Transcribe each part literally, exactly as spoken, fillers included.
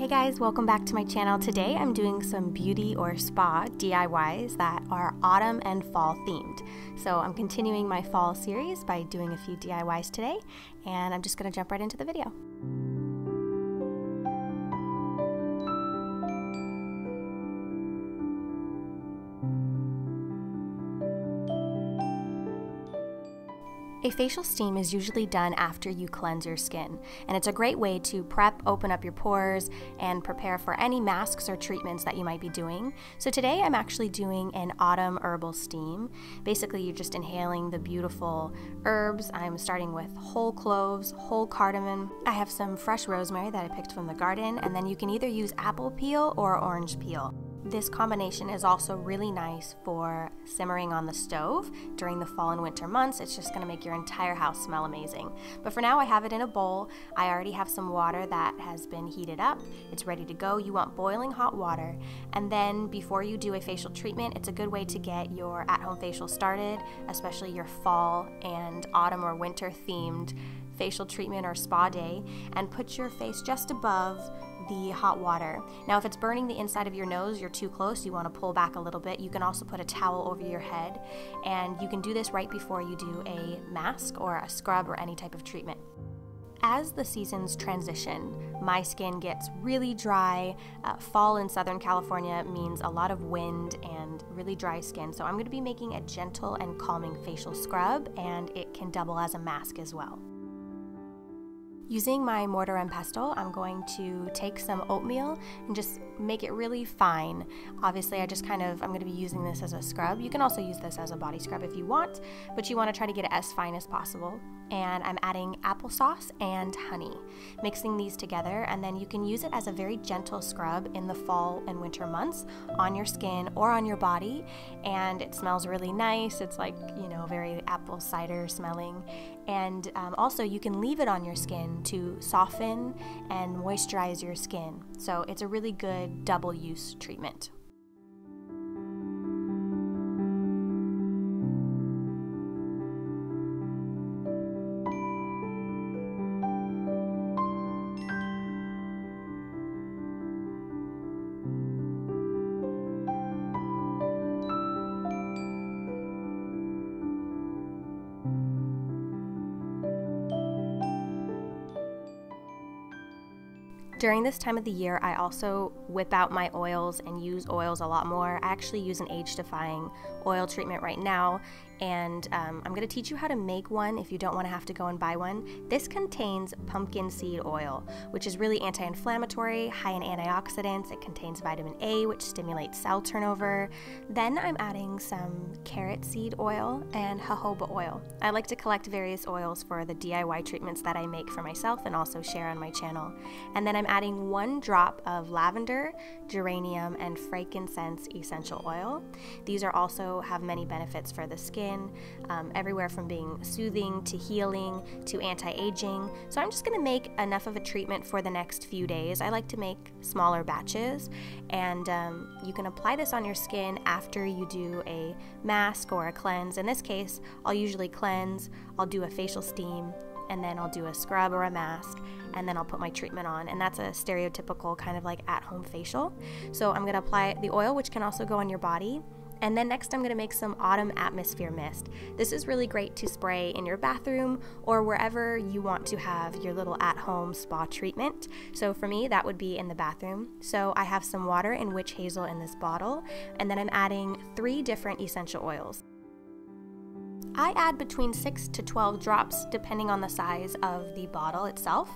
Hey guys, welcome back to my channel. Today I'm doing some beauty or spa D I Ys that are autumn and fall themed. So I'm continuing my fall series by doing a few D I Ys today, and I'm just going to jump right into the video. A facial steam is usually done after you cleanse your skin, and it's a great way to prep, open up your pores, and prepare for any masks or treatments that you might be doing. So today I'm actually doing an autumn herbal steam. Basically, you're just inhaling the beautiful herbs. I'm starting with whole cloves, whole cardamom. I have some fresh rosemary that I picked from the garden, and then you can either use apple peel or orange peel. This combination is also really nice for simmering on the stove during the fall and winter months. It's just going to make your entire house smell amazing. But for now, I have it in a bowl. I already have some water that has been heated up. It's ready to go. You want boiling hot water. And then before you do a facial treatment, it's a good way to get your at-home facial started, especially your fall and autumn or winter themed facial treatment or spa day, and put your face just above the hot water. Now, if it's burning the inside of your nose, you're too close, you want to pull back a little bit. You can also put a towel over your head, and you can do this right before you do a mask or a scrub or any type of treatment. As the seasons transition, my skin gets really dry. Uh, fall in Southern California means a lot of wind and really dry skin, so I'm going to be making a gentle and calming facial scrub, and it can double as a mask as well. Using my mortar and pestle, I'm going to take some oatmeal and just make it really fine. Obviously, I just kind of, I'm going to be using this as a scrub. You can also use this as a body scrub if you want, but you want to try to get it as fine as possible. And I'm adding applesauce and honey, mixing these together, and then you can use it as a very gentle scrub in the fall and winter months on your skin or on your body, and it smells really nice. It's like, you know, very apple cider smelling. And um, also, you can leave it on your skin to soften and moisturize your skin. So it's a really good double use treatment. During this time of the year, I also whip out my oils and use oils a lot more. I actually use an age-defying oil treatment right now, and um, I'm going to teach you how to make one if you don't want to have to go and buy one. This contains pumpkin seed oil, which is really anti-inflammatory, high in antioxidants. It contains vitamin A, which stimulates cell turnover. Then I'm adding some carrot seed oil and jojoba oil. I like to collect various oils for the D I Y treatments that I make for myself and also share on my channel. And then I'm adding one drop of lavender, geranium, and frankincense essential oil. These are also have many benefits for the skin, um, everywhere from being soothing to healing to anti-aging. So I'm just going to make enough of a treatment for the next few days. I like to make smaller batches, and um, you can apply this on your skin after you do a mask or a cleanse. In this case, I'll usually cleanse, I'll do a facial steam, and then I'll do a scrub or a mask, and then I'll put my treatment on. And that's a stereotypical kind of like at-home facial. So I'm gonna apply the oil, which can also go on your body. And then next I'm gonna make some autumn atmosphere mist. This is really great to spray in your bathroom or wherever you want to have your little at-home spa treatment. So for me, that would be in the bathroom. So I have some water and witch hazel in this bottle, and then I'm adding three different essential oils. I add between six to twelve drops depending on the size of the bottle itself.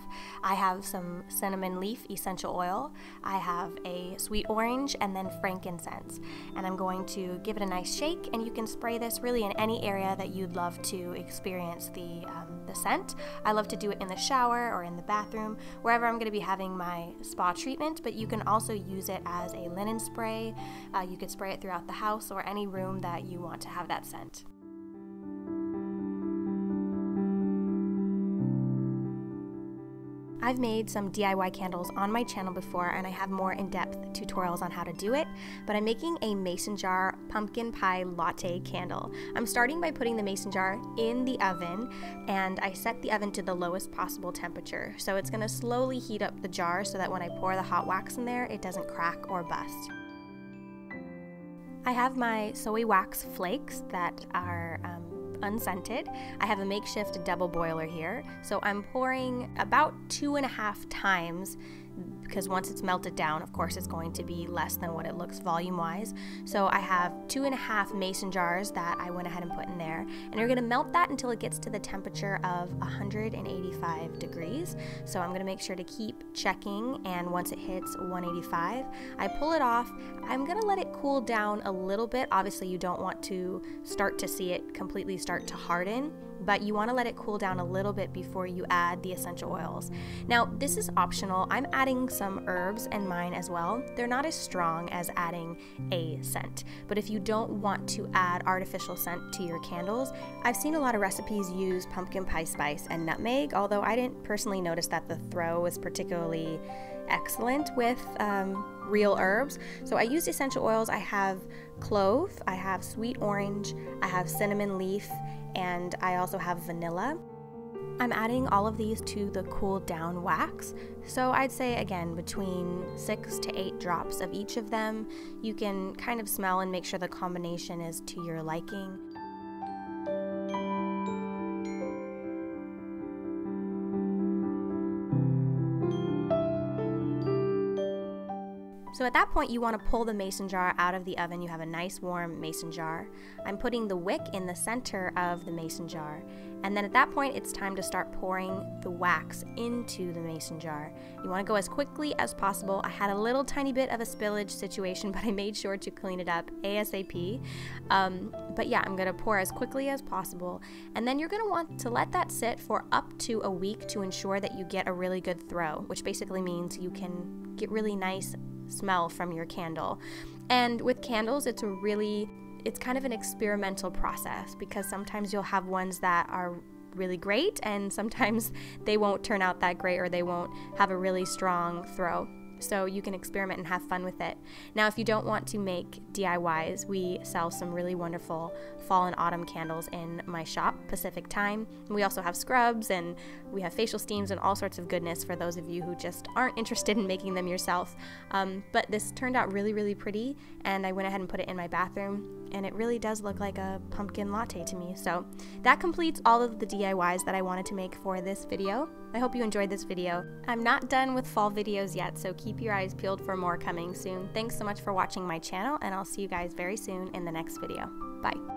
I have some cinnamon leaf essential oil, I have a sweet orange, and then frankincense. And I'm going to give it a nice shake, and you can spray this really in any area that you'd love to experience the, um, the scent. I love to do it in the shower or in the bathroom, wherever I'm going to be having my spa treatment, but you can also use it as a linen spray. Uh, you could spray it throughout the house or any room that you want to have that scent. I've made some D I Y candles on my channel before, and I have more in-depth tutorials on how to do it, but I'm making a mason jar pumpkin pie latte candle. I'm starting by putting the mason jar in the oven, and I set the oven to the lowest possible temperature. So it's gonna slowly heat up the jar so that when I pour the hot wax in there, it doesn't crack or bust. I have my soy wax flakes that are um, unscented. I have a makeshift double boiler here, so I'm pouring about two and a half times because once it's melted down, of course, it's going to be less than what it looks volume-wise. So I have two and a half mason jars that I went ahead and put in there, and you're gonna melt that until it gets to the temperature of one hundred eighty-five degrees. So I'm gonna make sure to keep checking, and once it hits one eighty-five, I pull it off. I'm gonna let it cool down a little bit. Obviously, you don't want to start to see it completely start to harden, but you wanna let it cool down a little bit before you add the essential oils. Now, this is optional. I'm adding some herbs in mine as well. They're not as strong as adding a scent, but if you don't want to add artificial scent to your candles, I've seen a lot of recipes use pumpkin pie spice and nutmeg, although I didn't personally notice that the throw was particularly excellent with um, real herbs. So I used essential oils. I have clove, I have sweet orange, I have cinnamon leaf, and I also have vanilla. I'm adding all of these to the cool down wax. So I'd say again, between six to eight drops of each of them. You can kind of smell and make sure the combination is to your liking. So at that point, you want to pull the mason jar out of the oven. You have a nice warm mason jar. I'm putting the wick in the center of the mason jar. And then at that point, it's time to start pouring the wax into the mason jar. You want to go as quickly as possible. I had a little tiny bit of a spillage situation, but I made sure to clean it up ASAP. Um, but yeah, I'm going to pour as quickly as possible. And then you're going to want to let that sit for up to a week to ensure that you get a really good throw, which basically means you can get really nice smell from your candle. And with candles, it's a really it's kind of an experimental process, because sometimes you'll have ones that are really great and sometimes they won't turn out that great, or they won't have a really strong throw. So you can experiment and have fun with it. Now, if you don't want to make D I Ys, we sell some really wonderful fall and autumn candles in my shop, Pacific Thyme. We also have scrubs, and we have facial steams and all sorts of goodness for those of you who just aren't interested in making them yourself. Um, but this turned out really, really pretty, and I went ahead and put it in my bathroom, and it really does look like a pumpkin latte to me. So that completes all of the D I Ys that I wanted to make for this video. I hope you enjoyed this video. I'm not done with fall videos yet, so keep your eyes peeled for more coming soon. Thanks so much for watching my channel, and I'll see you guys very soon in the next video. Bye.